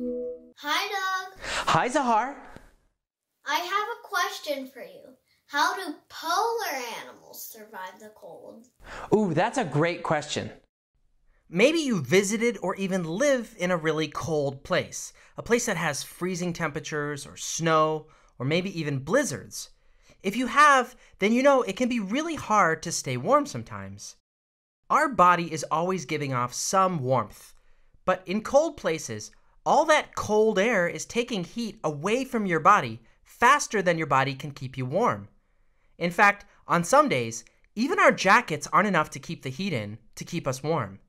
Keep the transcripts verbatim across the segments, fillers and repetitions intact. Hi, Doug. Hi, Zakhar. I have a question for you. How do polar animals survive the cold? Ooh, that's a great question. Maybe you visited or even live in a really cold place, a place that has freezing temperatures or snow or maybe even blizzards. If you have, then you know it can be really hard to stay warm sometimes. Our body is always giving off some warmth, but in cold places, all that cold air is taking heat away from your body faster than your body can keep you warm. In fact, on some days, even our jackets aren't enough to keep the heat in to keep us warm.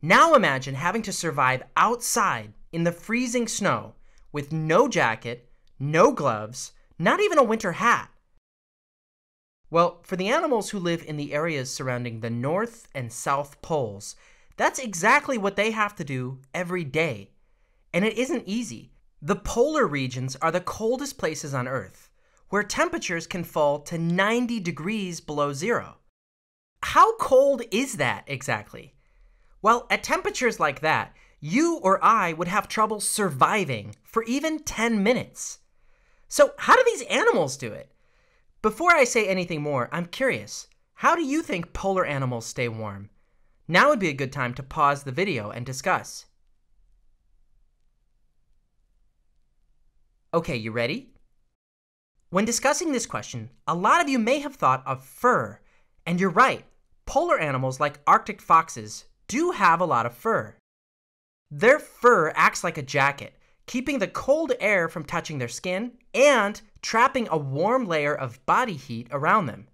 Now imagine having to survive outside in the freezing snow with no jacket, no gloves, not even a winter hat. Well, for the animals who live in the areas surrounding the North and South Poles, that's exactly what they have to do every day. And it isn't easy. The polar regions are the coldest places on Earth, where temperatures can fall to ninety degrees below zero. How cold is that exactly? Well, at temperatures like that, you or I would have trouble surviving for even ten minutes. So how do these animals do it? Before I say anything more, I'm curious, how do you think polar animals stay warm? Now would be a good time to pause the video and discuss. Okay, you ready? When discussing this question, a lot of you may have thought of fur, and you're right, polar animals like Arctic foxes do have a lot of fur. Their fur acts like a jacket, keeping the cold air from touching their skin and trapping a warm layer of body heat around them.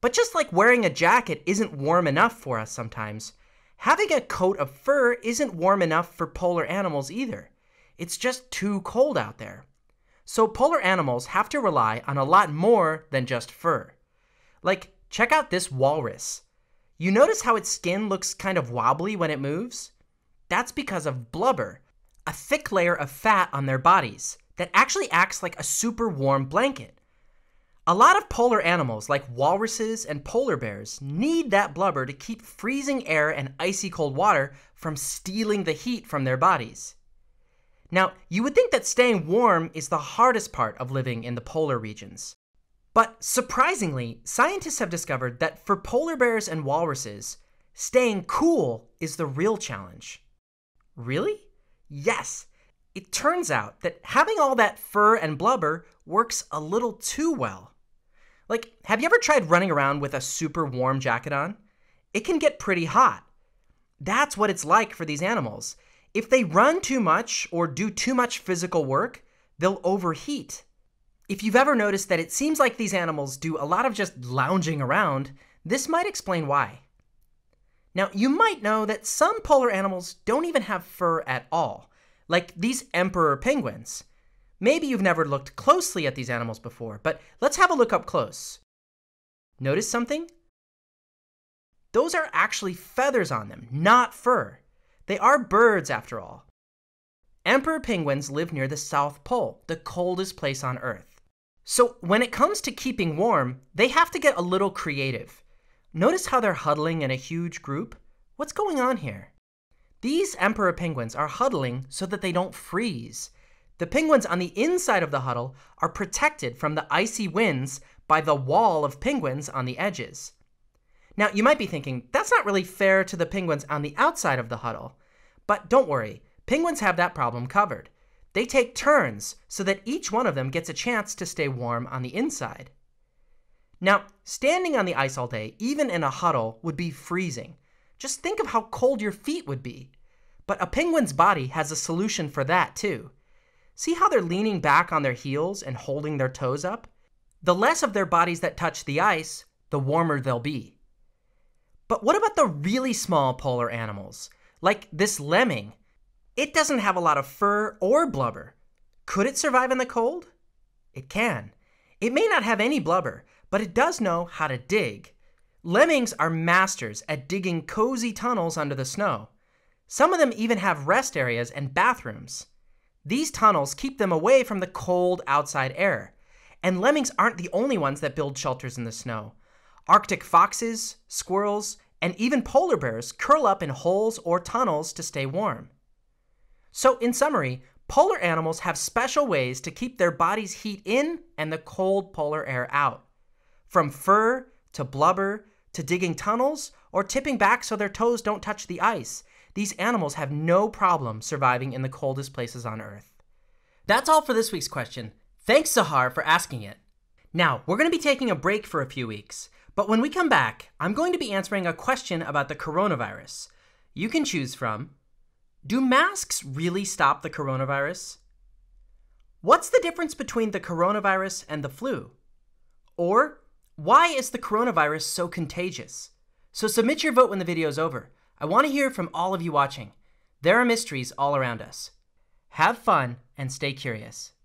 But just like wearing a jacket isn't warm enough for us sometimes, having a coat of fur isn't warm enough for polar animals either. It's just too cold out there. So polar animals have to rely on a lot more than just fur. Like, check out this walrus. You notice how its skin looks kind of wobbly when it moves? That's because of blubber, a thick layer of fat on their bodies that actually acts like a super warm blanket. A lot of polar animals like walruses and polar bears need that blubber to keep freezing air and icy cold water from stealing the heat from their bodies. Now, you would think that staying warm is the hardest part of living in the polar regions. But surprisingly, scientists have discovered that for polar bears and walruses, staying cool is the real challenge. Really? Yes, it turns out that having all that fur and blubber works a little too well. Like, have you ever tried running around with a super warm jacket on? It can get pretty hot. That's what it's like for these animals. If they run too much or do too much physical work, they'll overheat. If you've ever noticed that it seems like these animals do a lot of just lounging around, this might explain why. Now, you might know that some polar animals don't even have fur at all, like these emperor penguins. Maybe you've never looked closely at these animals before, but let's have a look up close. Notice something? Those are actually feathers on them, not fur. They are birds, after all. Emperor penguins live near the South Pole, the coldest place on Earth. So when it comes to keeping warm, they have to get a little creative. Notice how they're huddling in a huge group? What's going on here? These emperor penguins are huddling so that they don't freeze. The penguins on the inside of the huddle are protected from the icy winds by the wall of penguins on the edges. Now, you might be thinking, that's not really fair to the penguins on the outside of the huddle. But don't worry, penguins have that problem covered. They take turns so that each one of them gets a chance to stay warm on the inside. Now, standing on the ice all day, even in a huddle, would be freezing. Just think of how cold your feet would be. But a penguin's body has a solution for that, too. See how they're leaning back on their heels and holding their toes up? The less of their bodies that touch the ice, the warmer they'll be. But what about the really small polar animals? Like this lemming. It doesn't have a lot of fur or blubber. Could it survive in the cold? It can. It may not have any blubber, but it does know how to dig. Lemmings are masters at digging cozy tunnels under the snow. Some of them even have rest areas and bathrooms. These tunnels keep them away from the cold outside air. And lemmings aren't the only ones that build shelters in the snow. Arctic foxes, squirrels, and even polar bears curl up in holes or tunnels to stay warm. So in summary, polar animals have special ways to keep their body's heat in and the cold polar air out. From fur to blubber to digging tunnels or tipping back so their toes don't touch the ice, these animals have no problem surviving in the coldest places on Earth. That's all for this week's question. Thanks, Zakhar, for asking it. Now, we're going to be taking a break for a few weeks, but when we come back, I'm going to be answering a question about the coronavirus. You can choose from: do masks really stop the coronavirus? What's the difference between the coronavirus and the flu? Or, why is the coronavirus so contagious? So submit your vote when the video's over. I want to hear from all of you watching. There are mysteries all around us. Have fun and stay curious.